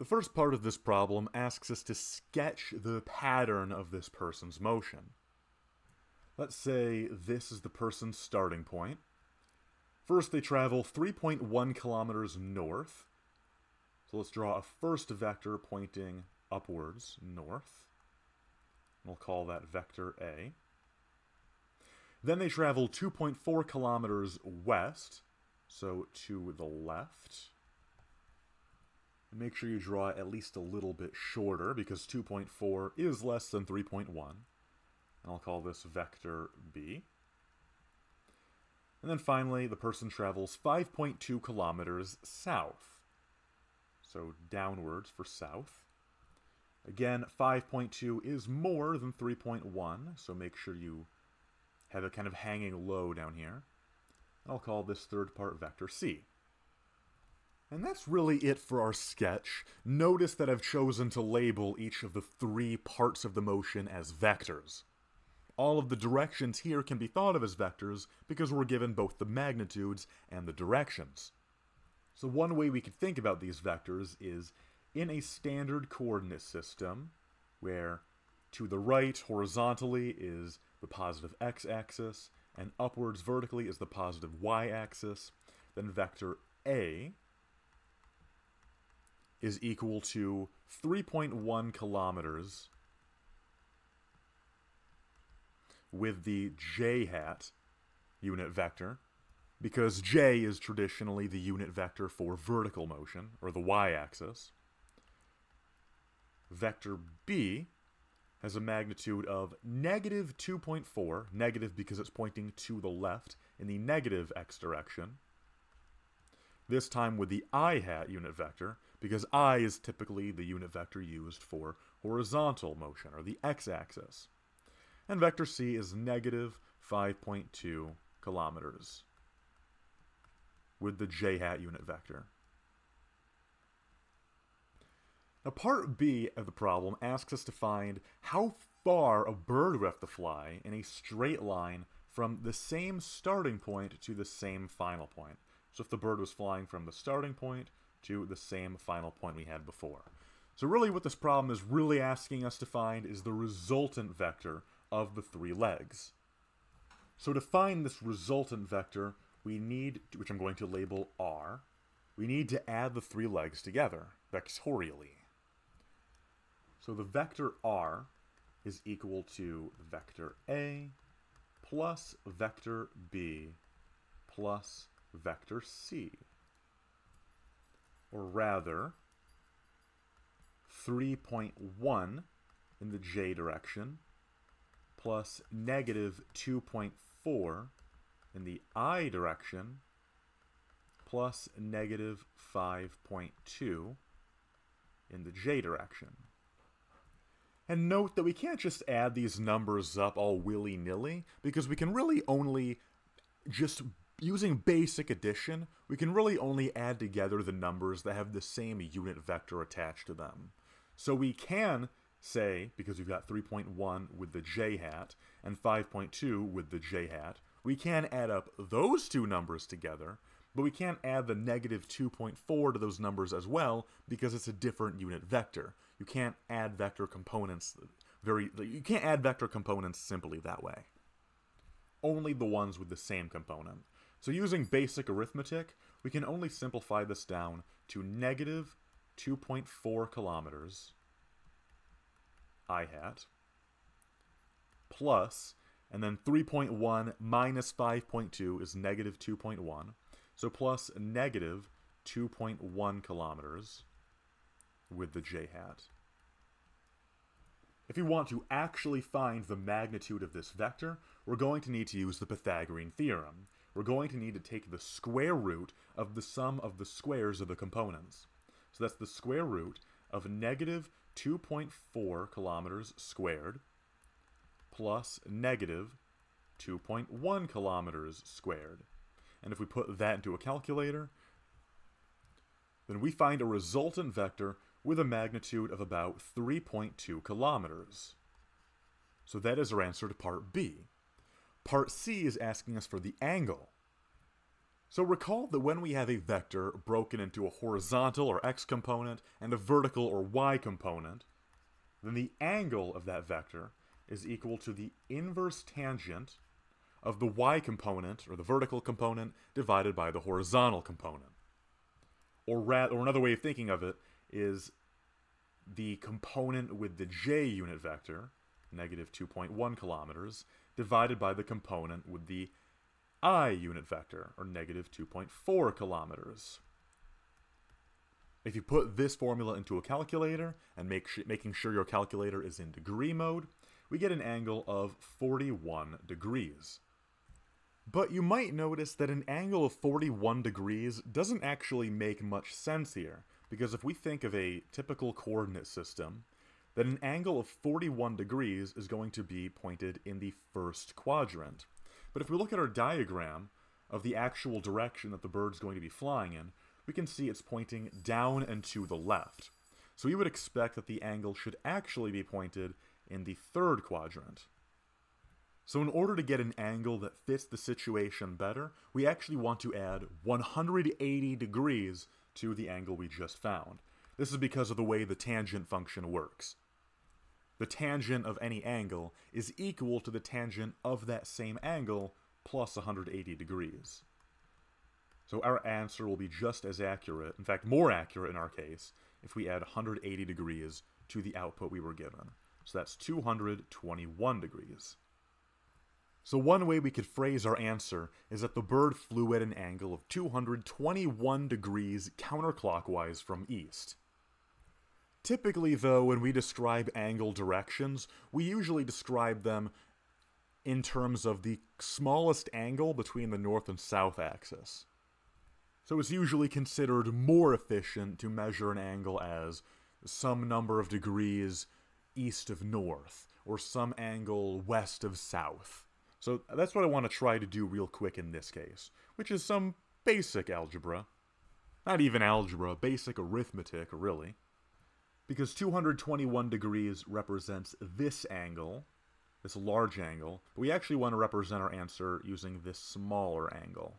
The first part of this problem asks us to sketch the pattern of this person's motion. Let's say this is the person's starting point. First, they travel 3.1 kilometers north. So let's draw a first vector pointing upwards, north. We'll call that vector A. Then they travel 2.4 kilometers west, so to the left. Make sure you draw it at least a little bit shorter, because 2.4 is less than 3.1. And I'll call this vector B. And then finally, the person travels 5.2 kilometers south. So downwards for south. Again, 5.2 is more than 3.1, so make sure you have it kind of hanging low down here. I'll call this third part vector C. And that's really it for our sketch. Notice that I've chosen to label each of the three parts of the motion as vectors. All of the directions here can be thought of as vectors because we're given both the magnitudes and the directions. So one way we could think about these vectors is in a standard coordinate system where to the right horizontally is the positive x-axis and upwards vertically is the positive y-axis, then vector A is equal to 3.1 kilometers with the j-hat unit vector, because j is traditionally the unit vector for vertical motion, or the y-axis. Vector B has a magnitude of negative 2.4, negative because it's pointing to the left in the negative x direction, this time with the i-hat unit vector, because I is typically the unit vector used for horizontal motion, or the x-axis. And vector C is negative 5.2 kilometers with the j-hat unit vector. Now, part B of the problem asks us to find how far a bird would have to fly in a straight line from the same starting point to the same final point. So if the bird was flying from the starting point to the same final point we had before. So really what this problem is really asking us to find is the resultant vector of the three legs. So to find this resultant vector, we need, which I'm going to label R, we need to add the three legs together, vectorially. So the vector R is equal to vector A plus vector B plus vector C. Or rather, 3.1 in the j direction plus negative 2.4 in the I direction plus negative 5.2 in the j direction. And note that we can't just add these numbers up all willy-nilly, because we can really only just using basic addition, we can really only add together the numbers that have the same unit vector attached to them. So we can say, because we've got 3.1 with the j-hat and 5.2 with the j-hat, we can add up those two numbers together, but we can't add the negative 2.4 to those numbers as well, because it's a different unit vector. You can't add vector components simply that way. Only the ones with the same component. So using basic arithmetic, we can only simplify this down to negative 2.4 kilometers, i-hat, plus, and then 3.1 minus 5.2 is negative 2.1, so plus negative 2.1 kilometers with the j-hat. If we want to actually find the magnitude of this vector, we're going to need to use the Pythagorean theorem. We're going to need to take the square root of the sum of the squares of the components. So that's the square root of negative 2.4 kilometers squared plus negative 2.1 kilometers squared. And if we put that into a calculator, then we find a resultant vector with a magnitude of about 3.2 kilometers. So that is our answer to part B. Part C is asking us for the angle. So recall that when we have a vector broken into a horizontal or x component and a vertical or y component, then the angle of that vector is equal to the inverse tangent of the y component, or the vertical component, divided by the horizontal component. Or another way of thinking of it is the component with the j unit vector, negative 2.1 kilometers, divided by the component with the I unit vector, or negative 2.4 kilometers. If you put this formula into a calculator, and making sure your calculator is in degree mode, we get an angle of 41 degrees. But you might notice that an angle of 41 degrees doesn't actually make much sense here, because if we think of a typical coordinate system, then an angle of 41 degrees is going to be pointed in the first quadrant. But if we look at our diagram of the actual direction that the bird's going to be flying in, we can see it's pointing down and to the left. So we would expect that the angle should actually be pointed in the third quadrant. So in order to get an angle that fits the situation better, we actually want to add 180 degrees to the angle we just found. This is because of the way the tangent function works. The tangent of any angle is equal to the tangent of that same angle plus 180 degrees. So our answer will be just as accurate, in fact more accurate in our case, if we add 180 degrees to the output we were given. So that's 221 degrees. So one way we could phrase our answer is that the bird flew at an angle of 221 degrees counterclockwise from east. Typically, though, when we describe angle directions, we usually describe them in terms of the smallest angle between the north and south axis. So it's usually considered more efficient to measure an angle as some number of degrees east of north, or some angle west of south. So that's what I want to try to do real quick in this case, which is some basic algebra. Not even algebra, basic arithmetic, really. Because 221 degrees represents this angle, this large angle, but we actually want to represent our answer using this smaller angle.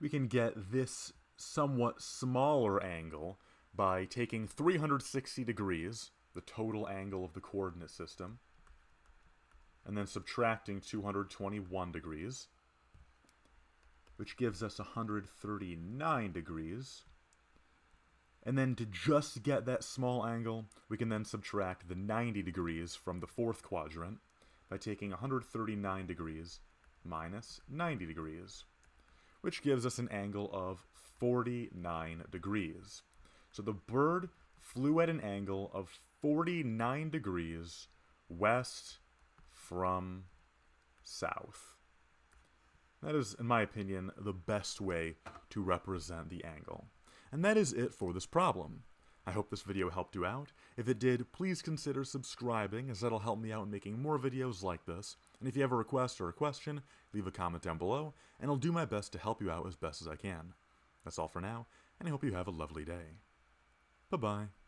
We can get this somewhat smaller angle by taking 360 degrees, the total angle of the coordinate system, and then subtracting 221 degrees, which gives us 139 degrees. And then to just get that small angle, we can then subtract the 90 degrees from the fourth quadrant by taking 139 degrees minus 90 degrees, which gives us an angle of 49 degrees. So the bird flew at an angle of 49 degrees west from south. That is, in my opinion, the best way to represent the angle. And that is it for this problem. I hope this video helped you out. If it did, please consider subscribing, as that'll help me out in making more videos like this. And if you have a request or a question, leave a comment down below, and I'll do my best to help you out as best as I can. That's all for now, and I hope you have a lovely day. Bye-bye.